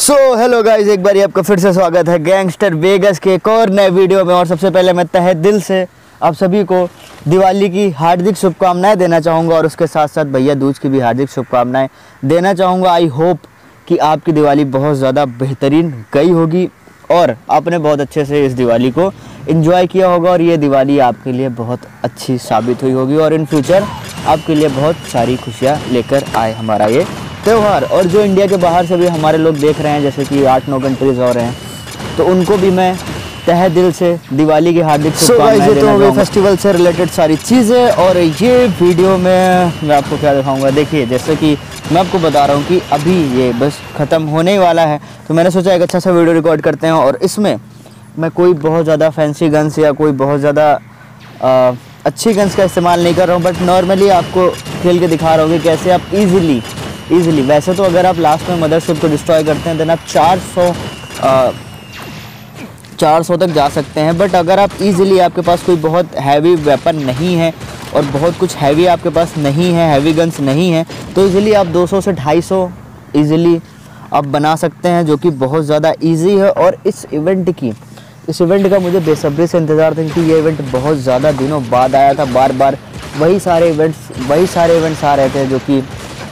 So hello guys, एक बार आपका फिर से स्वागत है गैंगस्टर वेगस के एक और नए वीडियो में। और सबसे पहले मैं तहे दिल से आप सभी को दिवाली की हार्दिक शुभकामनाएं देना चाहूँगा और उसके साथ साथ भैया दूज की भी हार्दिक शुभकामनाएं देना चाहूँगा। आई होप कि आपकी दिवाली बहुत ज़्यादा बेहतरीन गई होगी और आपने बहुत अच्छे से इस दिवाली को एंजॉय किया होगा और ये दिवाली आपके लिए बहुत अच्छी साबित हुई होगी और इन फ्यूचर आपके लिए बहुत सारी खुशियाँ लेकर आए हमारा ये त्यौहार। और जो इंडिया के बाहर से भी हमारे लोग देख रहे हैं, जैसे कि 8-9 कंट्रीज़ और हैं, तो उनको भी मैं तहे दिल से दिवाली की हार्दिक शुभकामनाएं देना चाहूँगा। फेस्टिवल से रिलेटेड सारी चीज़ें और ये वीडियो में मैं आपको क्या दिखाऊँगा, देखिए जैसे कि मैं आपको बता रहा हूँ कि अभी ये बस ख़त्म होने ही वाला है तो मैंने सोचा एक अच्छा सा वीडियो रिकॉर्ड करते हैं। और इसमें मैं कोई बहुत ज़्यादा फैंसी गन्स या कोई बहुत ज़्यादा अच्छी गन्स का इस्तेमाल नहीं कर रहा हूँ, बट नॉर्मली आपको खेल के दिखा रहा हूँ कि कैसे आप ईज़िली वैसे तो अगर आप लास्ट में मदरशिप को डिस्ट्रॉय करते हैं देन आप 400 तक जा सकते हैं। बट अगर आप ईज़िली आपके पास कोई बहुत हैवी वेपन नहीं है और बहुत कुछ हैवी आपके पास नहीं है, हैवी गन्स नहीं है, तो ईज़िली आप 200 से 250 ईज़िली आप बना सकते हैं, जो कि बहुत ज़्यादा ईजी है। और इस इवेंट का मुझे बेसब्री से इंतज़ार था क्योंकि ये इवेंट बहुत ज़्यादा दिनों बाद आया था। बार बार वही सारे इवेंट्स आ रहे थे, जो कि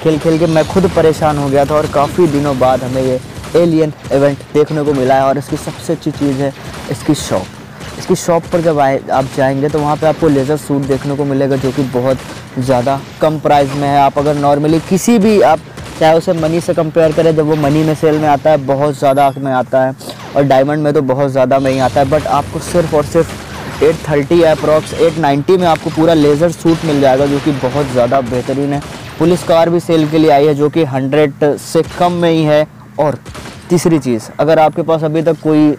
खेल के मैं खुद परेशान हो गया था। और काफ़ी दिनों बाद हमें ये एलियन इवेंट देखने को मिला है और इसकी सबसे अच्छी चीज़ है इसकी शॉप। इसकी शॉप पर जब आप जाएंगे तो वहाँ पे आपको लेज़र सूट देखने को मिलेगा, जो कि बहुत ज़्यादा कम प्राइस में है। आप अगर नॉर्मली किसी भी आप चाहे उसे मनी से कंपेयर करें, जब वो मनी में सेल में आता है बहुत ज़्यादा में आता है और डायमंड में तो बहुत ज़्यादा में ही आता है, बट आपको सिर्फ़ और सिर्फ 830 या अप्रॉक्स 890 में आपको पूरा लेज़र सूट मिल जाएगा, जो कि बहुत ज़्यादा बेहतरीन है। पुलिस कार भी सेल के लिए आई है, जो कि 100 से कम में ही है। और तीसरी चीज़, अगर आपके पास अभी तक कोई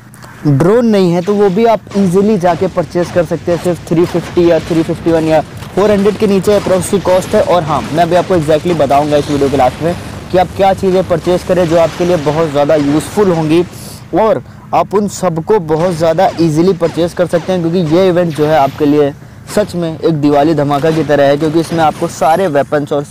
ड्रोन नहीं है तो वो भी आप इजीली जाके परचेज़ कर सकते हैं, सिर्फ 350 या 351 या 400 के नीचे अप्रॉक्स की कॉस्ट है। और हाँ, मैं भी आपको एग्जैक्टली बताऊंगा इस वीडियो के लास्ट में कि आप क्या चीज़ें परचेज़ करें जो आपके लिए बहुत ज़्यादा यूज़फुल होंगी और आप उन सबको बहुत ज़्यादा ईजिली परचेज़ कर सकते हैं, क्योंकि ये इवेंट जो है आपके लिए सच में एक दिवाली धमाका की तरह है। क्योंकि इसमें आपको सारे वेपन्स और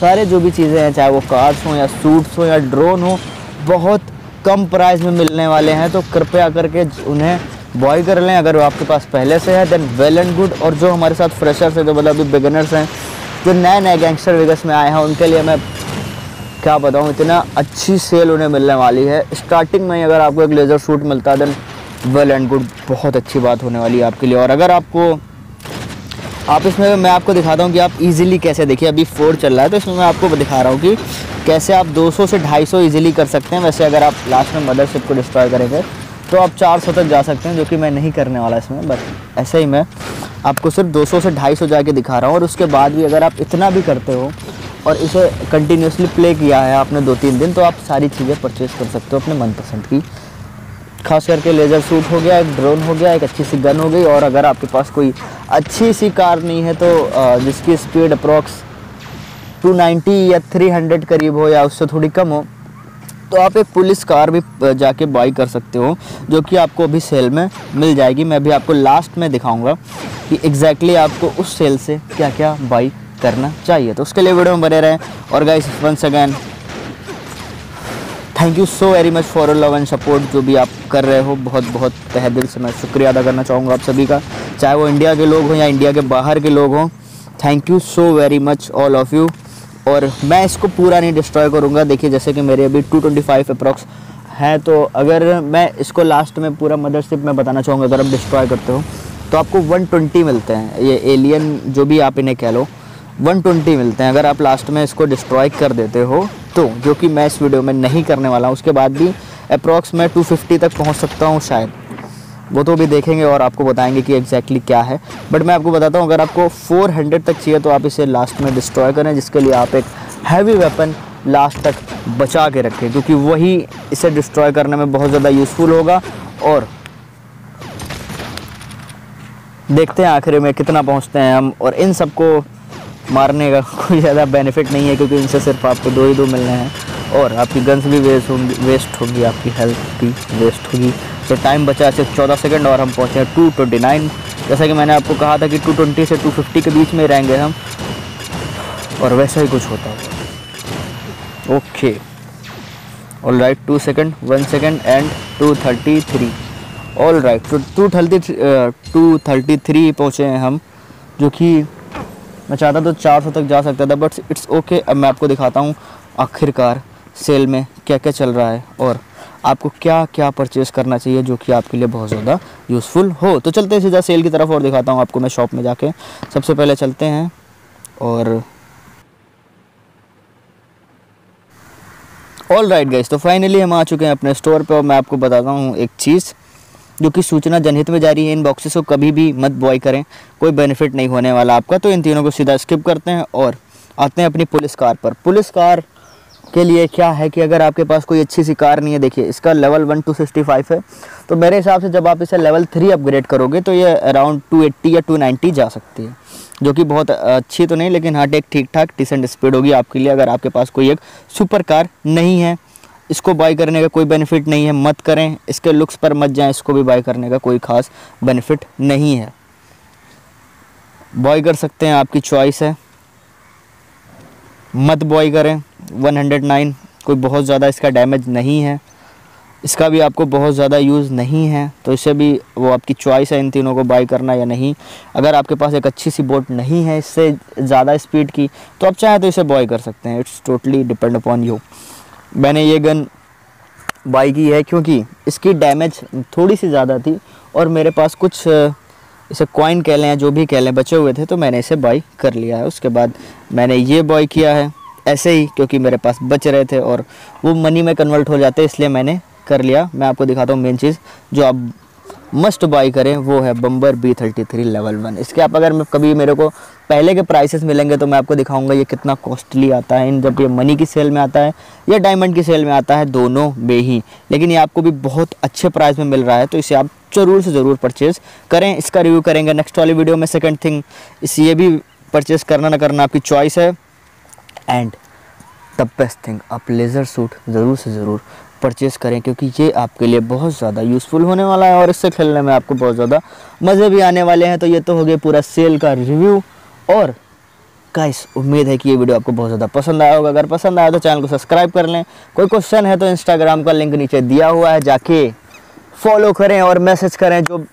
सारे जो भी चीज़ें हैं, चाहे वो कार्स हों या सूट्स हों या ड्रोन हो, बहुत कम प्राइस में मिलने वाले हैं। तो कृपया करके उन्हें बॉय कर लें अगर वो आपके पास पहले से है, देन वेल एंड गुड। और जो हमारे साथ फ्रेशर्स हैं, जो मतलब अभी बिगिनर्स हैं, जो नए गैंगस्टर वेगस में आए हैं, उनके लिए मैं क्या बताऊँ, इतना अच्छी सेल उन्हें मिलने वाली है। स्टार्टिंग में अगर आपको एक लेज़र शूट मिलता है देन वेल एंड गुड, बहुत अच्छी बात होने वाली है आपके लिए। और अगर आपको आप इसमें मैं आपको दिखाता हूँ कि आप इजीली कैसे, देखिए अभी 4 चल रहा है तो इसमें मैं आपको दिखा रहा हूँ कि कैसे आप 200 से 250 इजीली कर सकते हैं। वैसे अगर आप लास्ट में मदरशिप को डिस्ट्रॉय करेंगे तो आप 400 तक जा सकते हैं, जो कि मैं नहीं करने वाला इसमें, बट ऐसे ही मैं आपको सिर्फ 200 से 250 जाके दिखा रहा हूँ। और उसके बाद भी अगर आप इतना भी करते हो और इसे कंटिन्यूसली प्ले किया है आपने 2-3 दिन, तो आप सारी चीज़ें परचेज़ कर सकते हो अपने मनपसंद की, खास करके लेज़र सूट हो गया, एक ड्रोन हो गया, एक अच्छी सी गन हो गई। और अगर आपके पास कोई अच्छी सी कार नहीं है तो जिसकी स्पीड अप्रॉक्स 290 या 300 करीब हो या उससे थोड़ी कम हो, तो आप एक पुलिस कार भी जाके बाई कर सकते हो, जो कि आपको अभी सेल में मिल जाएगी। मैं भी आपको लास्ट में दिखाऊंगा कि एग्जैक्टली आपको उस सेल से क्या क्या बाई करना चाहिए, तो उसके लिए वीडियो में बने रहें। और guys once again thank you so very much for your love and support, जो भी आप कर रहे हो बहुत बहुत तहे दिल से मैं शुक्रिया अदा करना चाहूँगा आप सभी का, चाहे वो इंडिया के लोग हों या इंडिया के बाहर के लोग हों। Thank you so very much all of you. और मैं इसको पूरा नहीं डिस्ट्रॉय करूँगा, देखिए जैसे कि मेरे अभी 225 अप्रॉक्स हैं, तो अगर मैं इसको लास्ट में पूरा मदरशिप में बताना चाहूँगा, अगर आप डिस्ट्रॉय करते हो तो आपको 120 मिलते हैं, ये एलियन जो भी आप इन्हें कह लो 120 मिलते हैं अगर आप लास्ट में इसको डिस्ट्रॉय कर देते हो तो, जो कि मैं इस वीडियो में नहीं करने वाला हूँ। उसके बाद भी अप्रॉक्स मैं 250 तक पहुँच सकता हूँ शायद, वो तो भी देखेंगे और आपको बताएंगे कि एग्जैक्टली क्या है, बट मैं आपको बताता हूँ अगर आपको 400 तक चाहिए तो आप इसे लास्ट में डिस्ट्रॉय करें, जिसके लिए आप एक हैवी वेपन लास्ट तक बचा के रखें, क्योंकि वही इसे डिस्ट्रॉय करने में बहुत ज़्यादा यूज़फुल होगा। और देखते हैं आखिर में कितना पहुँचते हैं हम, और इन सबको मारने का कोई ज़्यादा बेनिफिट नहीं है क्योंकि इनसे सिर्फ आपको 2 ही 2 मिलने हैं और आपकी गन्स भी वेस्ट होगी, आपकी हेल्थ भी वेस्ट होगी। तो टाइम बचा है सिर्फ 14 सेकेंड और हम पहुँचे हैं 229। जैसा कि मैंने आपको कहा था कि 220 से 250 के बीच में रहेंगे हम, और वैसा ही कुछ होता है। Okay all right 2 second 1 second and 2:33। All right तो 2:33 पहुँचे हैं हम, जो कि मैं चाहता तो 400 तक जा सकता था बट इट्स ओके। अब मैं आपको दिखाता हूँ आखिरकार सेल में क्या क्या चल रहा है और आपको क्या क्या परचेज़ करना चाहिए जो कि आपके लिए बहुत ज़्यादा यूज़फुल हो। तो चलते हैं सीधा सेल की तरफ और दिखाता हूँ आपको मैं शॉप में जाके। सबसे पहले चलते हैं और ऑल राइट गाइस, तो फाइनली हम आ चुके हैं अपने स्टोर पे और मैं आपको बताता हूँ एक चीज़ जो कि सूचना जनहित में जारी है, इन बॉक्सेस को कभी भी मत बॉय करें, कोई बेनिफिट नहीं होने वाला आपका। तो इन तीनों को सीधा स्किप करते हैं और आते हैं अपनी पुलिस कार पर। पुलिस कार के लिए क्या है कि अगर आपके पास कोई अच्छी सी कार नहीं है, देखिए इसका लेवल 1 265 है, तो मेरे हिसाब से जब आप इसे लेवल 3 अपग्रेड करोगे तो ये अराउंड 280 या 290 जा सकती है, जो कि बहुत अच्छी तो नहीं लेकिन हाँ एक ठीक ठाक डिसेंट स्पीड होगी आपके लिए। अगर आपके पास कोई एक सुपर कार नहीं है, इसको बाय करने का कोई बेनिफिट नहीं है, मत करें, इसके लुक्स पर मत जाएं, इसको भी बाय करने का कोई ख़ास बेनिफिट नहीं है, बाय कर सकते हैं, आपकी चॉइस है, मत बॉय करें। 109 कोई बहुत ज़्यादा इसका डैमेज नहीं है, इसका भी आपको बहुत ज़्यादा यूज़ नहीं है, तो इससे भी वो आपकी चॉइस है इन तीनों को बाय करना या नहीं। अगर आपके पास एक अच्छी सी बोट नहीं है इससे ज़्यादा स्पीड की तो आप चाहें तो इसे बॉय कर सकते हैं, it's totally depend upon you. मैंने ये गन बाय की है क्योंकि इसकी डैमेज थोड़ी सी ज़्यादा थी और मेरे पास कुछ इसे कॉइन कह लें या जो भी कह लें बचे हुए थे, तो मैंने इसे बाय कर लिया है। उसके बाद मैंने ये बॉय किया है ऐसे ही क्योंकि मेरे पास बच रहे थे और वो मनी में कन्वर्ट हो जाते, इसलिए मैंने कर लिया। मैं आपको दिखाता हूँ मेन चीज़ जो आप मस्ट बाय करें वो है बम्बर B33 लेवल 1। इसके आप अगर कभी मेरे को पहले के प्राइसेस मिलेंगे तो मैं आपको दिखाऊंगा ये कितना कॉस्टली आता है इन, जब ये मनी की सेल में आता है या डायमंड की सेल में आता है, दोनों में ही, लेकिन ये आपको भी बहुत अच्छे प्राइस में मिल रहा है, तो इसे आप ज़रूर से ज़रूर परचेज़ करें। इसका रिव्यू करेंगे नेक्स्ट वाली वीडियो में। सेकेंड थिंग इस ये भी परचेज़ करना ना करना आपकी चॉइस है। एंड द बेस्ट थिंग आप लेज़र सूट ज़रूर से ज़रूर परचेज़ करें क्योंकि ये आपके लिए बहुत ज़्यादा यूज़फुल होने वाला है और इससे खेलने में आपको बहुत ज़्यादा मज़े भी आने वाले हैं। तो ये तो हो गया पूरा सेल का रिव्यू और गाइस उम्मीद है कि ये वीडियो आपको बहुत ज़्यादा पसंद आया होगा। अगर पसंद आया तो चैनल को सब्सक्राइब कर लें। कोई क्वेश्चन है तो इंस्टाग्राम का लिंक नीचे दिया हुआ है, जाके फॉलो करें और मैसेज करें जो